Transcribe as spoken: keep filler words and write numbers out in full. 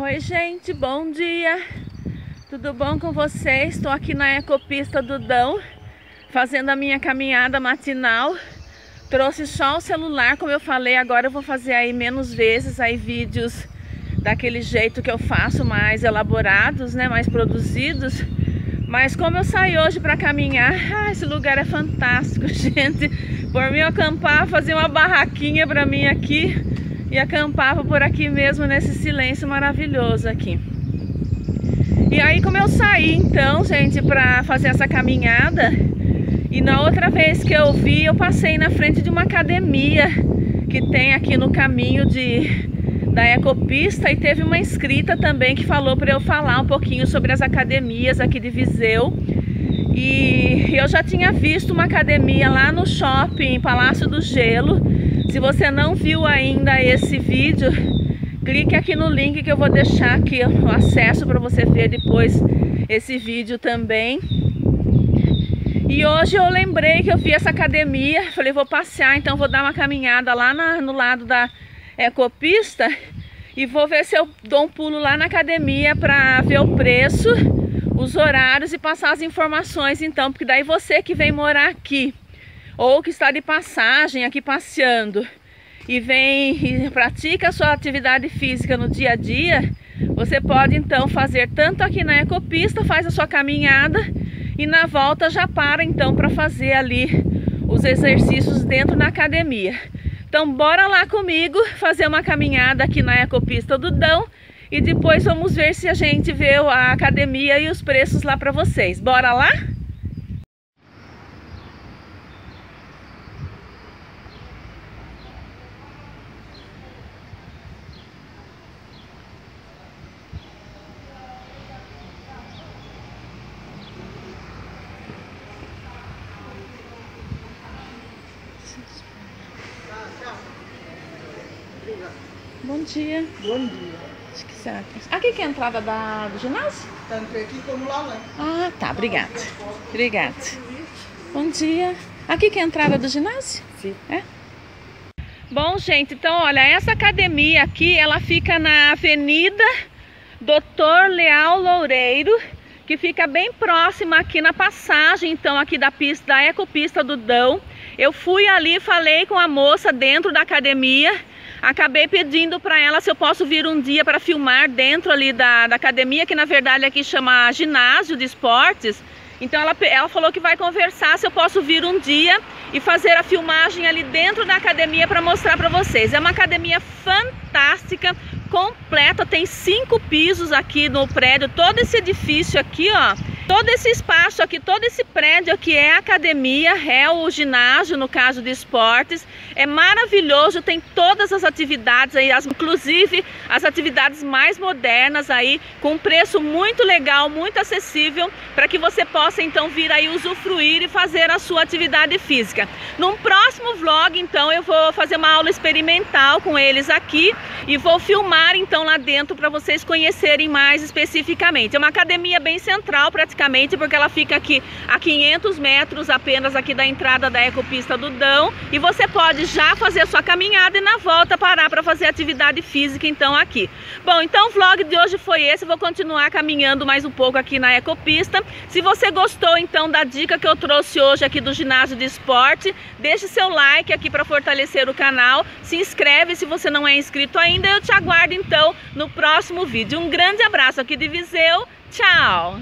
Oi gente, bom dia! Tudo bom com vocês? Estou aqui na Ecopista do Dão, fazendo a minha caminhada matinal. Trouxe só o celular, como eu falei, agora eu vou fazer aí menos vezes, aí vídeos daquele jeito que eu faço, mais elaborados, né, mais produzidos. Mas como eu saí hoje para caminhar, ah, esse lugar é fantástico, gente. Por mim eu acampava, fazia uma barraquinha para mim aqui e acampava por aqui mesmo, nesse silêncio maravilhoso aqui. E aí, como eu saí então, gente, pra fazer essa caminhada, e na outra vez que eu vi, eu passei na frente de uma academia que tem aqui no caminho de, da Ecopista, e teve uma inscrita também que falou para eu falar um pouquinho sobre as academias aqui de Viseu. E eu já tinha visto uma academia lá no shopping Palácio do Gelo. Se você não viu ainda esse vídeo, clique aqui no link que eu vou deixar aqui o acesso para você ver depois esse vídeo também. E hoje eu lembrei que eu vi essa academia, falei, vou passear, então vou dar uma caminhada lá na, no lado da Ecopista e vou ver se eu dou um pulo lá na academia para ver o preço, os horários e passar as informações então, porque daí você que vem morar aqui, ou que está de passagem aqui passeando e vem e pratica a sua atividade física no dia a dia, você pode então fazer tanto aqui na Ecopista, faz a sua caminhada e na volta já para então para fazer ali os exercícios dentro da academia. Então bora lá comigo fazer uma caminhada aqui na Ecopista do Dão e depois vamos ver se a gente vê a academia e os preços lá para vocês. Bora lá? Bom dia. Bom dia. Acho que será que... Aqui que é a entrada da... do ginásio? Tanto aqui como lá, né? Ah, tá. Obrigada. Obrigada. Bom dia. Aqui que é a entrada do ginásio? Sim. É? Bom, gente, então, olha, essa academia aqui, ela fica na Avenida Doutor Leal Loureiro, que fica bem próxima aqui na passagem, então, aqui da pista, da Ecopista do Dão. Eu fui ali, falei com a moça dentro da academia, acabei pedindo para ela se eu posso vir um dia para filmar dentro ali da, da academia, que na verdade aqui chama ginásio de esportes. Então ela, ela falou que vai conversar se eu posso vir um dia e fazer a filmagem ali dentro da academia para mostrar para vocês. É uma academia fantástica, completa, tem cinco pisos aqui no prédio, todo esse edifício aqui, ó, todo esse espaço aqui, todo esse prédio aqui é a academia, é o ginásio, no caso de esportes, é maravilhoso, tem todas as atividades aí, as, inclusive as atividades mais modernas aí, com um preço muito legal, muito acessível, para que você possa então vir aí usufruir e fazer a sua atividade física. Num próximo vlog, então, eu vou fazer uma aula experimental com eles aqui e vou filmar então lá dentro para vocês conhecerem mais especificamente. É uma academia bem central praticamente, porque ela fica aqui a quinhentos metros apenas aqui da entrada da Ecopista do Dão, e você pode já fazer a sua caminhada e na volta parar para fazer atividade física então aqui. Bom, então o vlog de hoje foi esse, eu vou continuar caminhando mais um pouco aqui na Ecopista. Se você gostou então da dica que eu trouxe hoje aqui do ginásio de esporte, deixe seu like aqui para fortalecer o canal, se inscreve se você não é inscrito ainda, eu te aguardo então no próximo vídeo. Um grande abraço aqui de Viseu, tchau!